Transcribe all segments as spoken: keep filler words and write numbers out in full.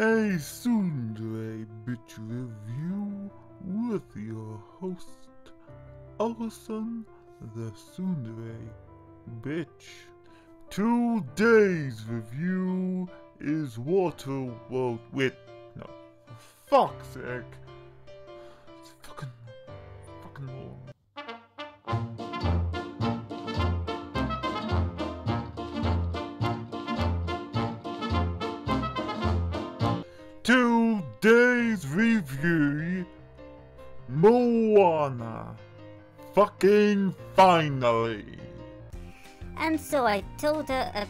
a Tsundere Bitch review with your host, Allison the Tsundere Bitch. Today's review is Waterworld with no fuck's sake. It's fucking fucking long. Today's review, Moana, fucking finally. And so I told her, uh,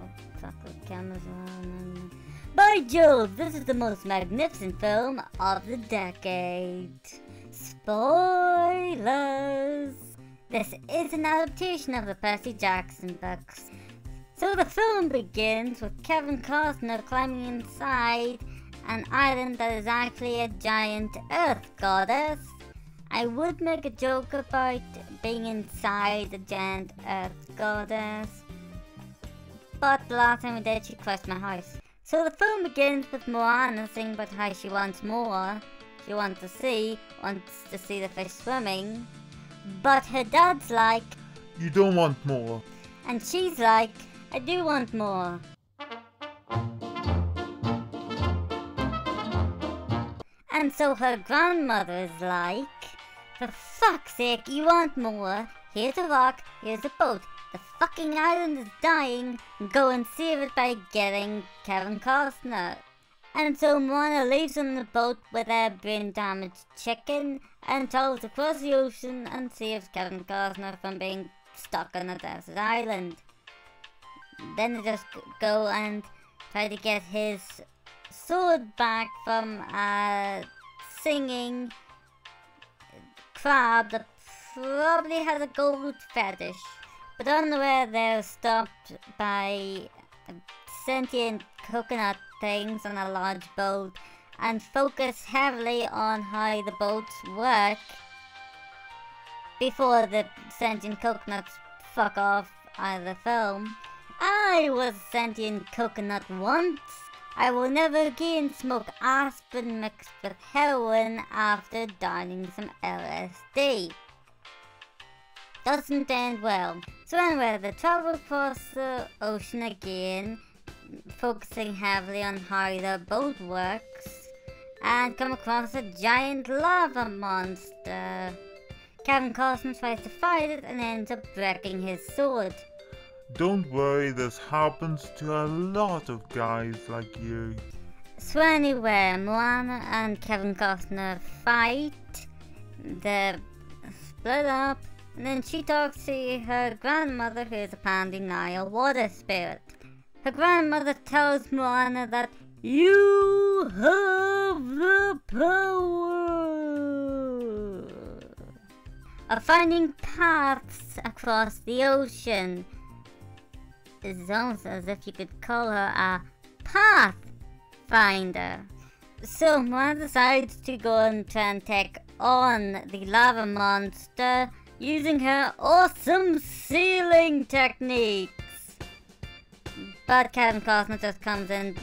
oh fuck, the camera's on. By Jove, this is the most magnificent film of the decade. Spoilers! This is an adaptation of the Percy Jackson books. So the film begins with Kevin Costner climbing inside an island that is actually a giant earth goddess. I would make a joke about being inside a giant earth goddess, but the last time we did, she crushed my house. So the film begins with Moana singing about how she wants more. She wants to see, wants to see the fish swimming, but her dad's like, "You don't want more." And she's like, "I do want more." And so her grandmother is like, "For fuck's sake, you want more? Here's a rock, here's a boat. The fucking island is dying. Go and save it by getting Kevin Costner." And so Moana leaves on the boat with her brain-damaged chicken and travels across the ocean and saves Kevin Costner from being stuck on a desert island. Then they just go and try to get his sword back from a singing crab that probably has a gold fetish. But on the way, they're stopped by sentient coconut things on a large boat and focus heavily on how the boats work before the sentient coconuts fuck off out of the film. I was a sentient coconut once. I will never again smoke aspirin mixed with heroin after downing some L S D. Doesn't end well. So anyway, they travel across the ocean again, focusing heavily on how their boat works, and come across a giant lava monster. Kevin Carson tries to fight it and ends up breaking his sword. Don't worry, this happens to a lot of guys like you. So anyway, Moana and Kevin Costner fight, they split up, and then she talks to her grandmother, who is apparently now a water spirit. Her grandmother tells Moana that you have the power of finding paths across the ocean. It's almost as if you could call her a pathfinder. So Moana decides to go and try and take on the lava monster using her awesome sailing techniques. But Kevin Costner just comes in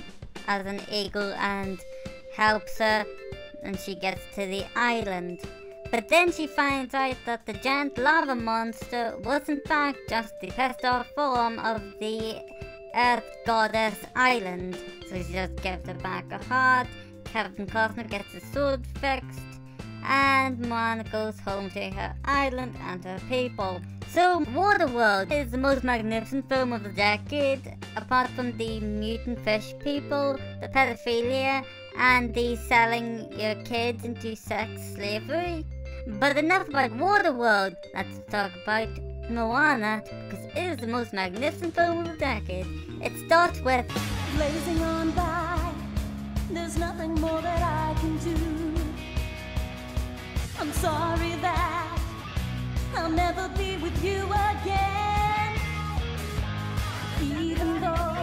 as an eagle and helps her, and she gets to the island. But then she finds out that the giant lava monster was in fact just the pissed off form of the Earth Goddess Island. So she just gives her back her heart, Kevin Costner gets his sword fixed, and Moana goes home to her island and her people. So Waterworld is the most magnificent film of the decade, apart from the mutant fish people, the pedophilia, and the selling your kids into sex slavery. But enough about Waterworld, let's talk about Moana, because it is the most magnificent film of the decade. It starts with blazing on by, there's nothing more that I can do. I'm sorry that I'll never be with you again, even though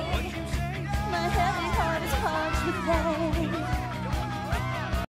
my heavy heart is parched with pain.